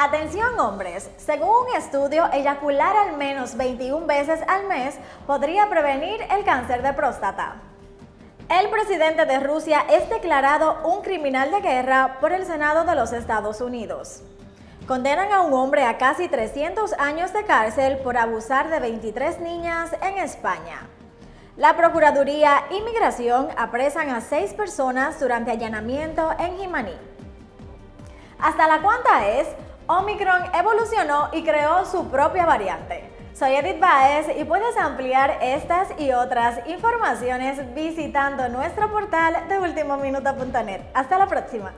Atención hombres, según un estudio, eyacular al menos 21 veces al mes podría prevenir el cáncer de próstata. El presidente de Rusia es declarado un criminal de guerra por el Senado de los Estados Unidos. Condenan a un hombre a casi 300 años de cárcel por abusar de 23 niñas en España. La Procuraduría y Migración apresan a 6 personas durante allanamiento en Jimaní. ¿Hasta la cuanta es? Omicron evolucionó y creó su propia variante. Soy Edith Baez y puedes ampliar estas y otras informaciones visitando nuestro portal de ultimominuto.net. Hasta la próxima.